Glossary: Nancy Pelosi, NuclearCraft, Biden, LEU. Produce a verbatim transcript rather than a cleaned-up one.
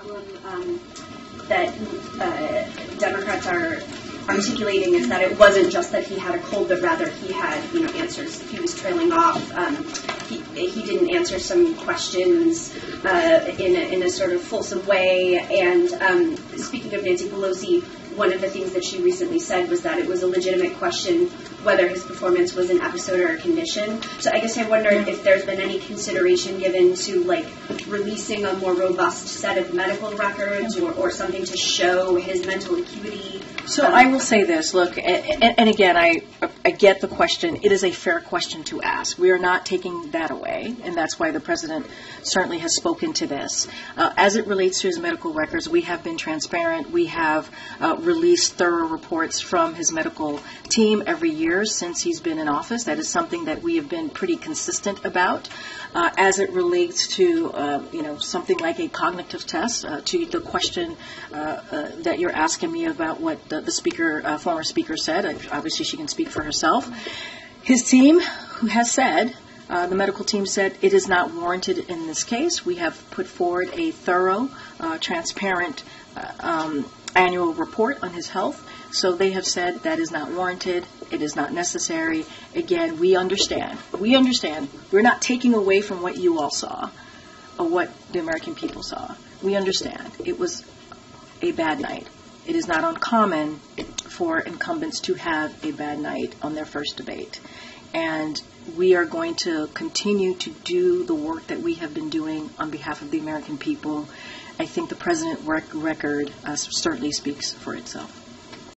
problem um, that uh, Democrats are articulating is that it wasn't just that he had a cold, but rather he had, you know, answers. He was trailing off. Um, he, he didn't answer some questions uh, in, a, in a sort of fulsome way. And um, speaking of Nancy Pelosi, one of the things that she recently said was that it was a legitimate question whether his performance was an episode or a condition. So I guess I wonder if there's been any consideration given to, like, releasing a more robust set of medical records or, or something to show his mental acuity. So um, I will say this. Look, and, and again, I, I get the question. It is a fair question to ask. We are not taking that away, and that's why the president certainly has spoken to this. Uh, as it relates to his medical records, we have been transparent. We have uh, released thorough reports from his medical team every year since he's been in office. That is something that we have been pretty consistent about. Uh, as it relates to, uh, you know, something like a cognitive test, uh, to the question uh, uh, that you're asking me about what the, the speaker, uh, former speaker said, obviously she can speak for herself. His team, who has said, Uh, the medical team said it is not warranted in this case. We have put forward a thorough, uh, transparent uh, um, annual report on his health. So they have said that is not warranted. It is not necessary. Again, we understand. We understand. We're not taking away from what you all saw or what the American people saw. We understand. It was a bad night. It is not uncommon for incumbents to have a bad night on their first debate. And we are going to continue to do the work that we have been doing on behalf of the American people. I think the president record uh, certainly speaks for itself.